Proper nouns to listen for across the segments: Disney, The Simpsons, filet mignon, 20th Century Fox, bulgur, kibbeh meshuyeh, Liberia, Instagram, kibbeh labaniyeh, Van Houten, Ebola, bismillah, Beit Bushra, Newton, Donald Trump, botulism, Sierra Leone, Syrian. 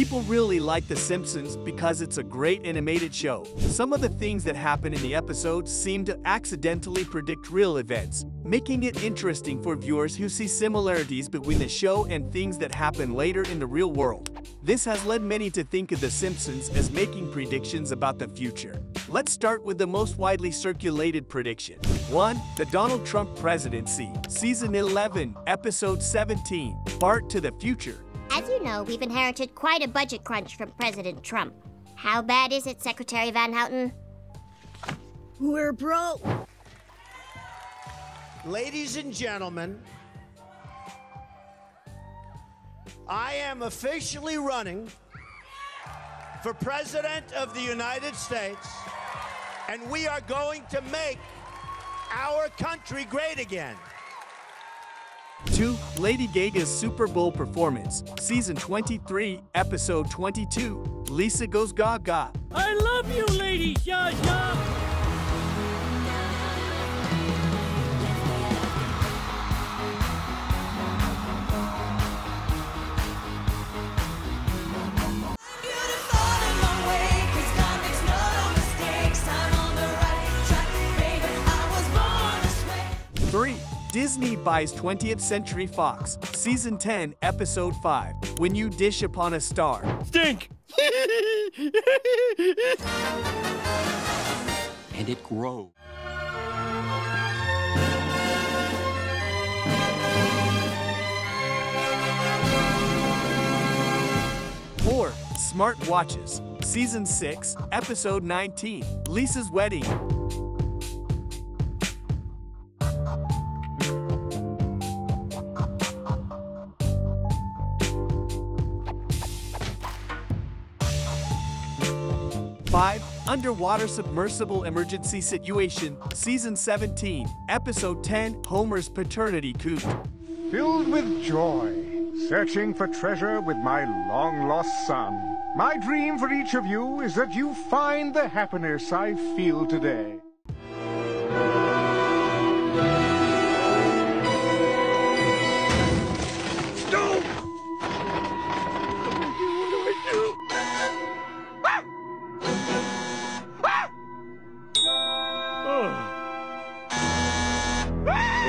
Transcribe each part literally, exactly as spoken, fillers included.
People really like The Simpsons because it's a great animated show. Some of the things that happen in the episodes seem to accidentally predict real events, making it interesting for viewers who see similarities between the show and things that happen later in the real world. This has led many to think of The Simpsons as making predictions about the future. Let's start with the most widely circulated prediction. one. The Donald Trump presidency. Season eleven, Episode seventeen, Bart to the Future. As you know, we've inherited quite a budget crunch from President Trump. How bad is it, Secretary Van Houten? We're broke. Ladies and gentlemen, I am officially running for President of the United States, and we are going to make our country great again. two. Lady Gaga's Super Bowl performance. Season twenty-three, Episode twenty-two, Lisa Goes Gaga. I love you, Lady Gaga! three. Disney buys twentieth century fox, Season ten, Episode five, When You Dish Upon a Star. Stink! And it grows. four. Smart watches, Season six, Episode nineteen, Lisa's Wedding. five. Underwater Submersible Emergency Situation, Season seventeen, Episode ten, Homer's Paternity Coup. Filled with joy, searching for treasure with my long-lost son, my dream for each of you is that you find the happiness I feel today.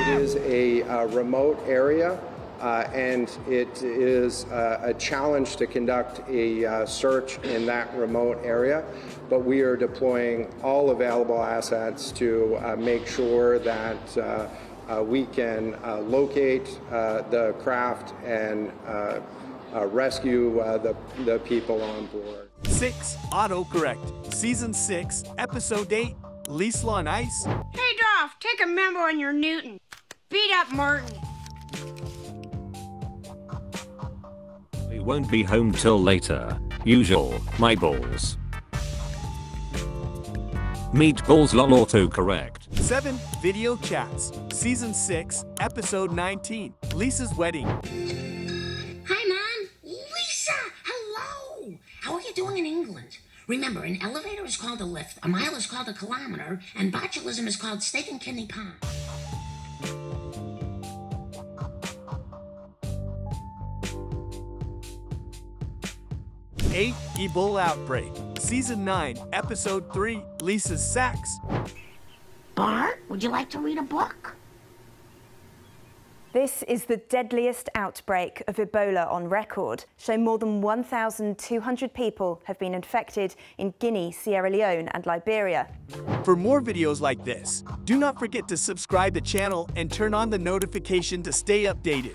It is a uh, remote area, uh, and it is uh, a challenge to conduct a uh, search in that remote area, but we are deploying all available assets to uh, make sure that uh, uh, we can uh, locate uh, the craft and uh, uh, rescue uh, the, the people on board. six. Autocorrect, Season six, Episode eight, Liesl on Ice. Hey Dolph, take a memo on your Newton. Beat up Martin. We won't be home till later. Usual, my balls. Meatballs lol autocorrect. seven. Video chats, Season six, Episode nineteen, Lisa's Wedding. Hi Mom. Lisa, hello. How are you doing in England? Remember, an elevator is called a lift, a mile is called a kilometer, and botulism is called steak and kidney pie. eight. Ebola outbreak, Season nine, Episode three, Lisa's Sacks. Bart, would you like to read a book? This is the deadliest outbreak of Ebola on record, showing more than one thousand two hundred people have been infected in Guinea, Sierra Leone and Liberia. For more videos like this, do not forget to subscribe to the channel and turn on the notification to stay updated.